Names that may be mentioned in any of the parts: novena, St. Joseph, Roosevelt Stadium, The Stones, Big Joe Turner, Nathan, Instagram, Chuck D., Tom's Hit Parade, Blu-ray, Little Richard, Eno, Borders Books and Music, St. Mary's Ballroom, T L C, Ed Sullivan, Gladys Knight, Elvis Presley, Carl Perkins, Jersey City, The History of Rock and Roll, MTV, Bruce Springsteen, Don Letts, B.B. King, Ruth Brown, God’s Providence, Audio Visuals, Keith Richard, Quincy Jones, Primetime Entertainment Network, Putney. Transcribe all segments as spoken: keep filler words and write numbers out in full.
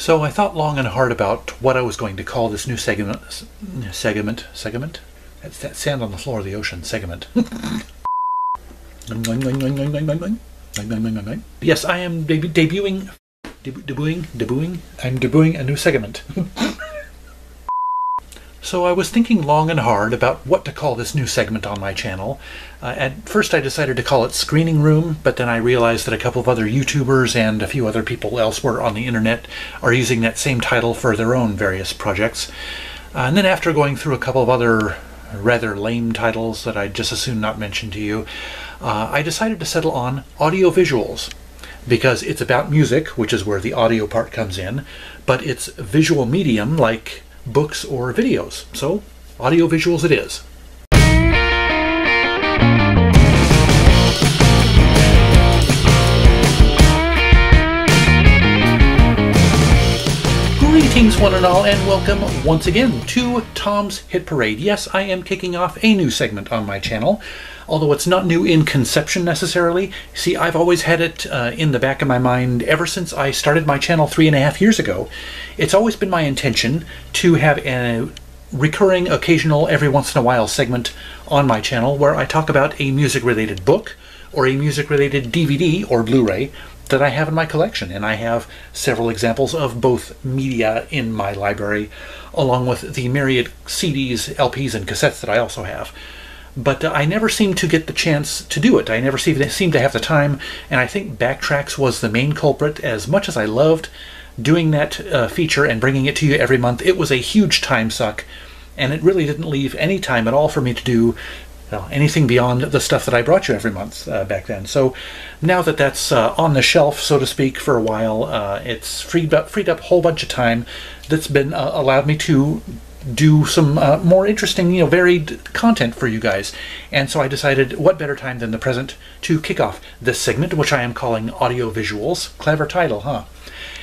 So I thought long and hard about what I was going to call this new segment. Segment? Segment? That's that sand on the floor of the ocean segment. Yes, I am deb debuting, deb debuting, debuting, I'm debuting a new segment. So I was thinking long and hard about what to call this new segment on my channel. Uh, at first I decided to call it Screening Room, but then I realized that a couple of other YouTubers and a few other people elsewhere on the internet are using that same title for their own various projects. Uh, and then after going through a couple of other rather lame titles that I'd just as soon not mention to you, uh, I decided to settle on Audio Visuals, because it's about music, which is where the audio part comes in, but it's visual medium like books or videos. So, Audio Visuals it is. Greetings one and all, and welcome once again to Tom's Hit Parade. Yes, I am kicking off a new segment on my channel, although it's not new in conception necessarily. See, I've always had it uh, in the back of my mind ever since I started my channel three and a half years ago. It's always been my intention to have a recurring, occasional, every once in a while segment on my channel where I talk about a music-related book or a music-related D V D or Blu-ray that I have in my collection, and I have several examples of both media in my library, along with the myriad C Ds, L Ps, and cassettes that I also have. But uh, I never seem to get the chance to do it. I never seem to have the time, and I think Backtracks was the main culprit. As much as I loved doing that uh, feature and bringing it to you every month, it was a huge time suck, and it really didn't leave any time at all for me to do well, anything beyond the stuff that I brought you every month uh, back then. So now that that's uh, on the shelf, so to speak, for a while, uh, it's freed up, freed up a whole bunch of time that's been uh, allowed me to do some uh, more interesting, you know, varied content for you guys. And so I decided, what better time than the present to kick off this segment, which I am calling Audio Visuals. Clever title, huh?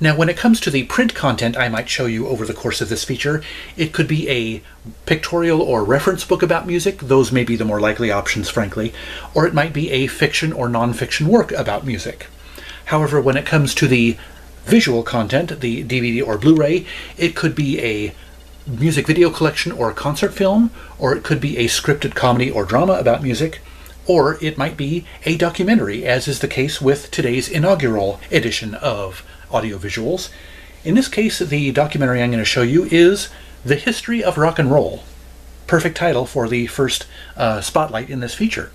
Now, when it comes to the print content I might show you over the course of this feature, it could be a pictorial or reference book about music. Those may be the more likely options, frankly. Or it might be a fiction or nonfiction work about music. However, when it comes to the visual content, the D V D or Blu-ray, it could be a music video collection or a concert film, or it could be a scripted comedy or drama about music, or it might be a documentary, as is the case with today's inaugural edition of Audio Visuals. In this case, the documentary I'm going to show you is The History of Rock and Roll. Perfect title for the first uh, spotlight in this feature.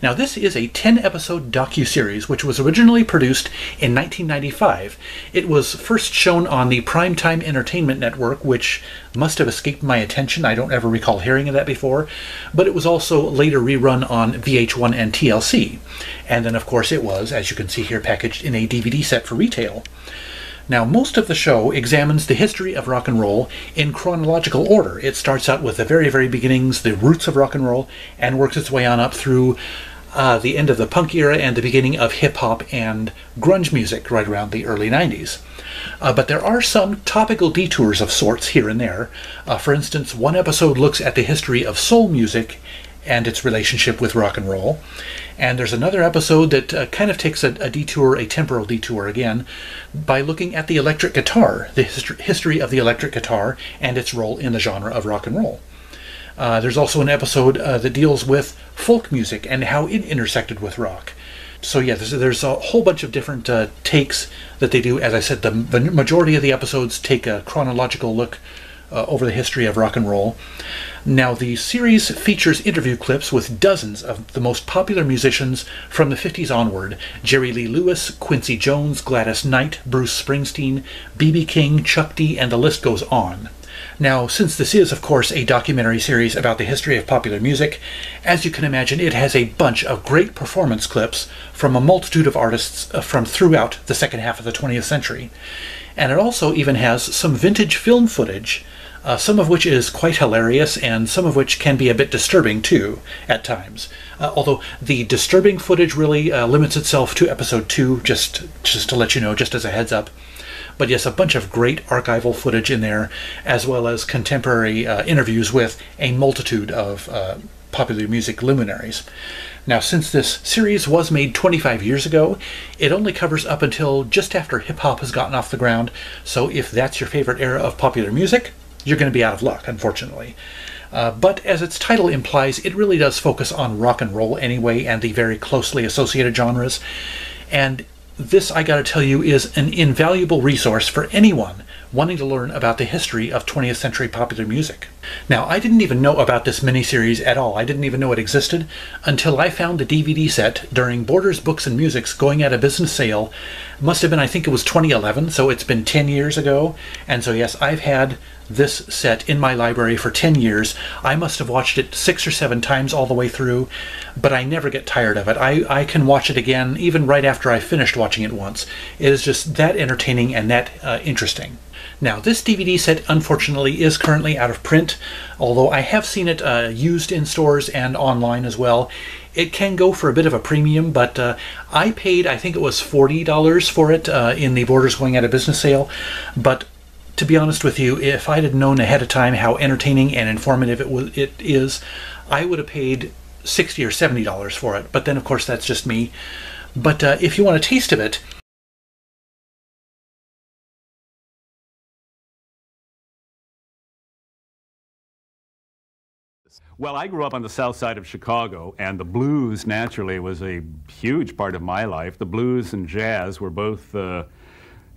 Now, this is a ten episode docu-series which was originally produced in nineteen ninety-five. It was first shown on the Primetime Entertainment Network, which must have escaped my attention. I don't ever recall hearing of that before, but it was also later rerun on V H one and T L C. And then, of course, it was, as you can see here, packaged in a D V D set for retail. Now, most of the show examines the history of rock and roll in chronological order. It starts out with the very, very beginnings, the roots of rock and roll, and works its way on up through uh, the end of the punk era and the beginning of hip-hop and grunge music right around the early nineties. Uh, but there are some topical detours of sorts here and there. Uh, for instance, one episode looks at the history of soul music and its relationship with rock and roll. And there's another episode that uh, kind of takes a, a detour, a temporal detour again, by looking at the electric guitar, the hist history of the electric guitar and its role in the genre of rock and roll. Uh, there's also an episode uh, that deals with folk music and how it intersected with rock. So yeah, there's, there's a whole bunch of different uh, takes that they do. As I said, the, the majority of the episodes take a chronological look Uh, over the history of rock and roll. Now, the series features interview clips with dozens of the most popular musicians from the fifties onward. Jerry Lee Lewis, Quincy Jones, Gladys Knight, Bruce Springsteen, B B King, Chuck D., and the list goes on. Now, since this is, of course, a documentary series about the history of popular music, as you can imagine, it has a bunch of great performance clips from a multitude of artists from throughout the second half of the twentieth century. And it also even has some vintage film footage, uh, some of which is quite hilarious and some of which can be a bit disturbing too at times. Uh, although the disturbing footage really uh, limits itself to episode two, just, just to let you know, just as a heads up. But yes, a bunch of great archival footage in there, as well as contemporary uh, interviews with a multitude of uh, popular music luminaries. Now, since this series was made twenty-five years ago, it only covers up until just after hip-hop has gotten off the ground, so if that's your favorite era of popular music, you're going to be out of luck, unfortunately. Uh, but as its title implies, it really does focus on rock and roll anyway, and the very closely associated genres. And this, I gotta tell you, is an invaluable resource for anyone wanting to learn about the history of twentieth century popular music. Now, I didn't even know about this miniseries at all. I didn't even know it existed until I found the D V D set during Borders Books and Music's Going Out of Business sale. It must have been, I think it was twenty eleven, so it's been ten years ago. And so yes, I've had this set in my library for ten years. I must have watched it six or seven times all the way through, but I never get tired of it. I, I can watch it again even right after I finished watching it once. It is just that entertaining and that uh, interesting. Now, this D V D set, unfortunately, is currently out of print, although I have seen it uh, used in stores and online as well. It can go for a bit of a premium, but uh, I paid, I think it was forty dollars for it uh, in the Borders Going Out of Business sale, but to be honest with you, if I had known ahead of time how entertaining and informative it was, it is, I would have paid sixty or seventy dollars for it, but then, of course, that's just me. But uh, if you want a taste of it, well, I grew up on the south side of Chicago, and the blues, naturally, was a huge part of my life. The blues and jazz were both, uh,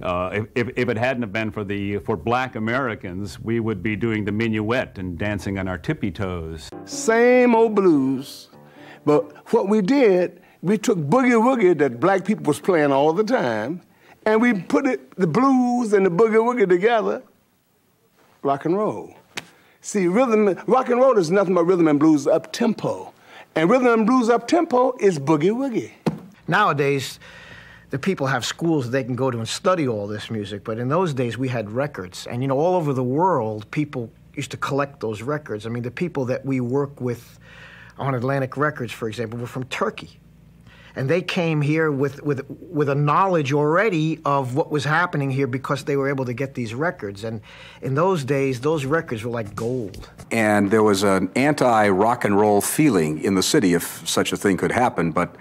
uh, if, if it hadn't have been for, the, for black Americans, we would be doing the minuet and dancing on our tippy toes. Same old blues, but what we did, we took boogie-woogie that black people was playing all the time, and we put it, the blues and the boogie-woogie together, rock and roll. See, rhythm, rock and roll is nothing but rhythm and blues up-tempo. And rhythm and blues up-tempo is boogie-woogie. Nowadays, the people have schools they can go to and study all this music, but in those days, we had records. And, you know, all over the world, people used to collect those records. I mean, the people that we work with on Atlantic Records, for example, were from Turkey. And they came here with, with, with a knowledge already of what was happening here because they were able to get these records. And in those days, those records were like gold. And there was an anti-rock and roll feeling in the city, if such a thing could happen. But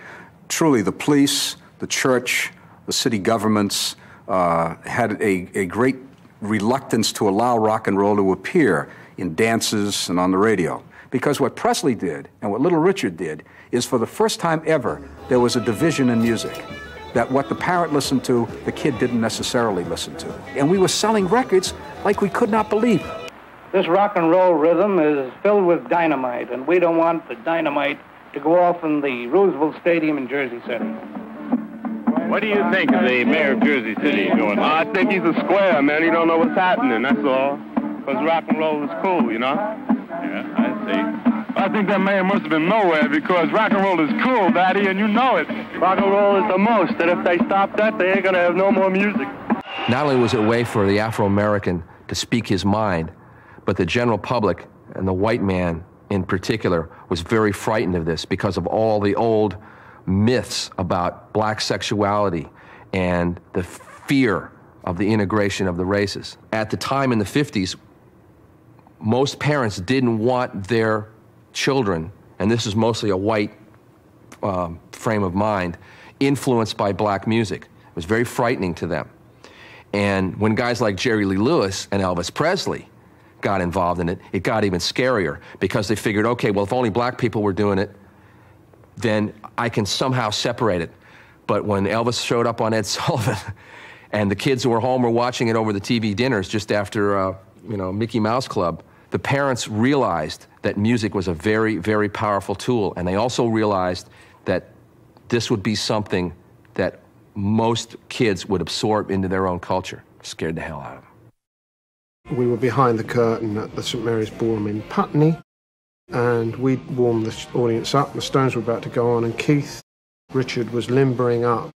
truly, the police, the church, the city governments uh, had a, a great reluctance to allow rock and roll to appear in dances and on the radio. Because what Presley did and what Little Richard did is for the first time ever, there was a division in music, that what the parent listened to, the kid didn't necessarily listen to. And we were selling records like we could not believe. This rock and roll rhythm is filled with dynamite, and we don't want the dynamite to go off in the Roosevelt Stadium in Jersey City. What do you think of the mayor of Jersey City going on? I think he's a square, man. He don't know what's happening, that's all. Because rock and roll is cool, you know? Yeah, I see. I think that man must have been nowhere, because rock and roll is cool, Daddy, and you know it. Rock and roll is the most, and if they stop that, they ain't gonna have no more music. Not only was it a way for the Afro-American to speak his mind, but the general public, and the white man in particular, was very frightened of this because of all the old myths about black sexuality and the fear of the integration of the races. At the time in the fifties, most parents didn't want their children, and this is mostly a white um, frame of mind, influenced by black music. It was very frightening to them. And when guys like Jerry Lee Lewis and Elvis Presley got involved in it, it got even scarier because they figured, okay, well, if only black people were doing it, then I can somehow separate it. But when Elvis showed up on Ed Sullivan and the kids who were home were watching it over the T V dinners just after, uh, you know, Mickey Mouse Club, the parents realized that music was a very, very powerful tool, and they also realized that this would be something that most kids would absorb into their own culture. Scared the hell out of them. We were behind the curtain at the Saint Mary's Ballroom in Putney, and we'd warmed the audience up. The Stones were about to go on, and Keith Richard was limbering up.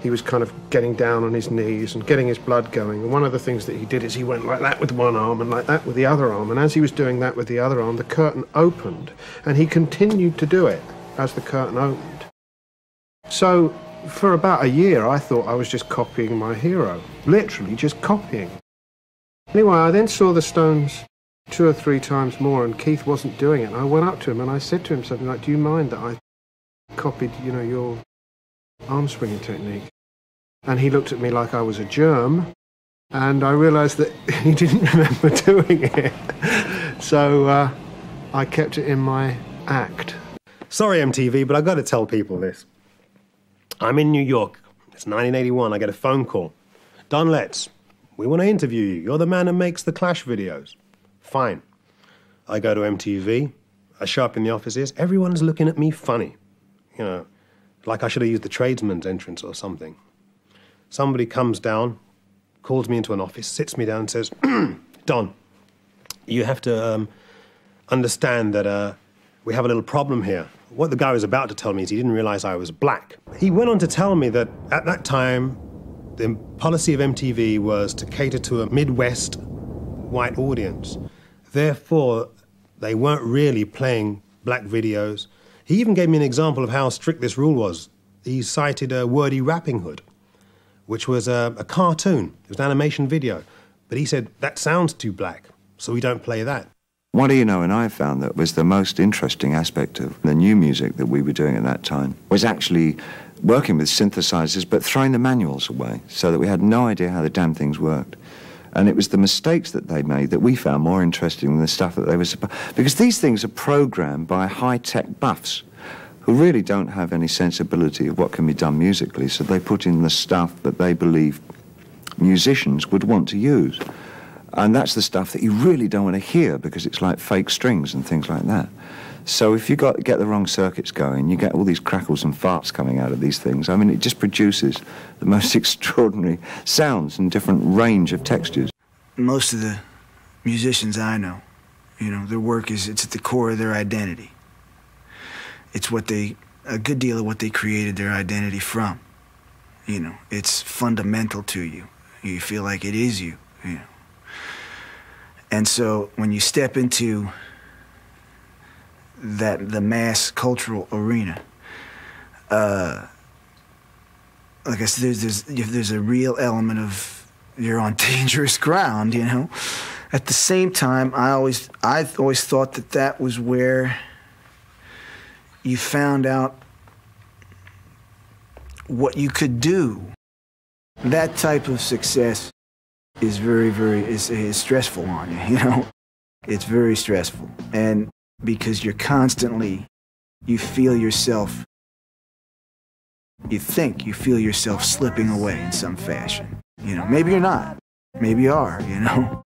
He was kind of getting down on his knees and getting his blood going. And one of the things that he did is he went like that with one arm and like that with the other arm. And as he was doing that with the other arm, the curtain opened. And he continued to do it as the curtain opened. So for about a year, I thought I was just copying my hero, literally just copying. Anyway, I then saw the Stones two or three times more, and Keith wasn't doing it. And I went up to him and I said to him something like, do you mind that I copied, you know, your arm swinging technique. And he looked at me like I was a germ, and I realized that he didn't remember doing it. So uh, I kept it in my act. Sorry, M T V, but I've got to tell people this. I'm in New York. It's nineteen eighty-one. I get a phone call. Don Letts, we want to interview you. You're the man who makes the Clash videos. Fine. I go to M T V. I show up in the offices. Everyone's looking at me funny. You know, like I should have used the tradesman's entrance or something. Somebody comes down, calls me into an office, sits me down and says, Don, you have to um, understand that uh, we have a little problem here. What the guy was about to tell me is he didn't realize I was black. He went on to tell me that at that time, the policy of M T V was to cater to a Midwest white audience. Therefore, they weren't really playing black videos. He even gave me an example of how strict this rule was. He cited a Wordy Rapping Hood, which was a, a cartoon. It was an animation video. But he said, that sounds too black, so we don't play that. What Eno and I found that was the most interesting aspect of the new music that we were doing at that time was actually working with synthesizers but throwing the manuals away so that we had no idea how the damn things worked. And it was the mistakes that they made that we found more interesting than the stuff that they were supposed to. Because these things are programmed by high-tech buffs who really don't have any sensibility of what can be done musically, so they put in the stuff that they believe musicians would want to use. And that's the stuff that you really don't want to hear because it's like fake strings and things like that. So if you got, get the wrong circuits going, you get all these crackles and farts coming out of these things. I mean, it just produces the most extraordinary sounds and different range of textures. Most of the musicians I know, you know, their work is, it's at the core of their identity. It's what they, a good deal of what they created their identity from. You know, it's fundamental to you. You feel like it is you, you know. And so when you step into that, the mass cultural arena, uh, like I said, there's, there's, there's a real element of you're on dangerous ground, you know. At the same time, I always, I always thought that that was where you found out what you could do. That type of success is very, very, is, is stressful on you, you know? It's very stressful. And because you're constantly, you feel yourself, you think you feel yourself slipping away in some fashion. You know, maybe you're not, maybe you are, you know?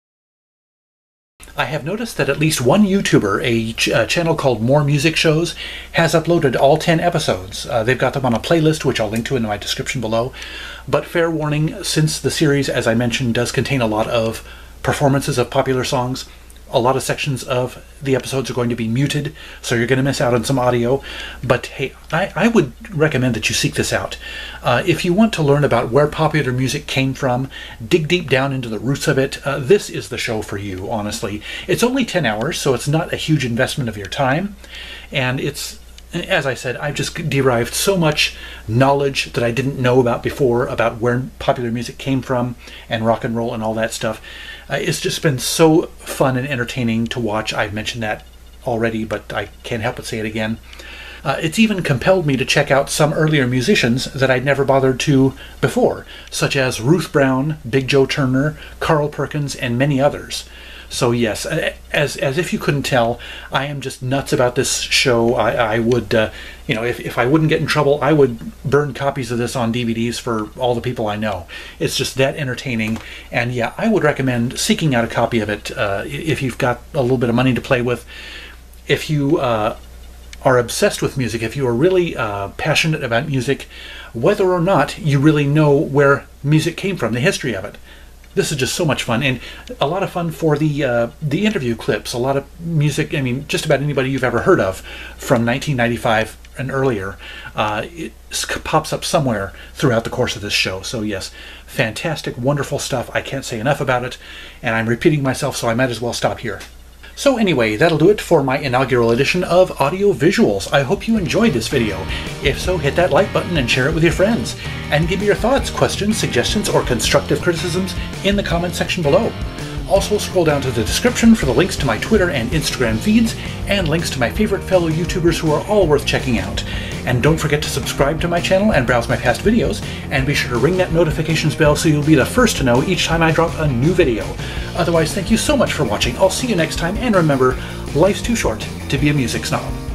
I have noticed that at least one YouTuber, a ch uh, channel called More Music Shows, has uploaded all ten episodes. Uh, they've got them on a playlist, which I'll link to in my description below. But fair warning, since the series, as I mentioned, does contain a lot of performances of popular songs, a lot of sections of the episodes are going to be muted, so you're going to miss out on some audio. But hey, I, I would recommend that you seek this out. Uh, if you want to learn about where popular music came from, dig deep down into the roots of it, uh, this is the show for you, honestly. It's only ten hours, so it's not a huge investment of your time. And it's, as I said, I've just derived so much knowledge that I didn't know about before about where popular music came from and rock and roll and all that stuff. Uh, it's just been so fun and entertaining to watch. I've mentioned that already, but I can't help but say it again. Uh, it's even compelled me to check out some earlier musicians that I'd never bothered to before, such as Ruth Brown, Big Joe Turner, Carl Perkins, and many others. So yes, as, as if you couldn't tell, I am just nuts about this show. I, I would, uh, you know, if, if I wouldn't get in trouble, I would burn copies of this on D V Ds for all the people I know. It's just that entertaining. And yeah, I would recommend seeking out a copy of it uh, if you've got a little bit of money to play with. If you uh, are obsessed with music, if you are really uh, passionate about music, whether or not you really know where music came from, the history of it. This is just so much fun, and a lot of fun for the uh, the interview clips. A lot of music, I mean, just about anybody you've ever heard of from nineteen ninety-five and earlier, uh, it pops up somewhere throughout the course of this show. So yes, fantastic, wonderful stuff. I can't say enough about it, and I'm repeating myself, so I might as well stop here. So anyway, that'll do it for my inaugural edition of Audio Visuals. I hope you enjoyed this video. If so, hit that like button and share it with your friends. And give me your thoughts, questions, suggestions, or constructive criticisms in the comment section below. Also, scroll down to the description for the links to my Twitter and Instagram feeds, and links to my favorite fellow YouTubers who are all worth checking out. And don't forget to subscribe to my channel and browse my past videos, and be sure to ring that notifications bell so you'll be the first to know each time I drop a new video. Otherwise, thank you so much for watching. I'll see you next time, and remember, life's too short to be a music snob.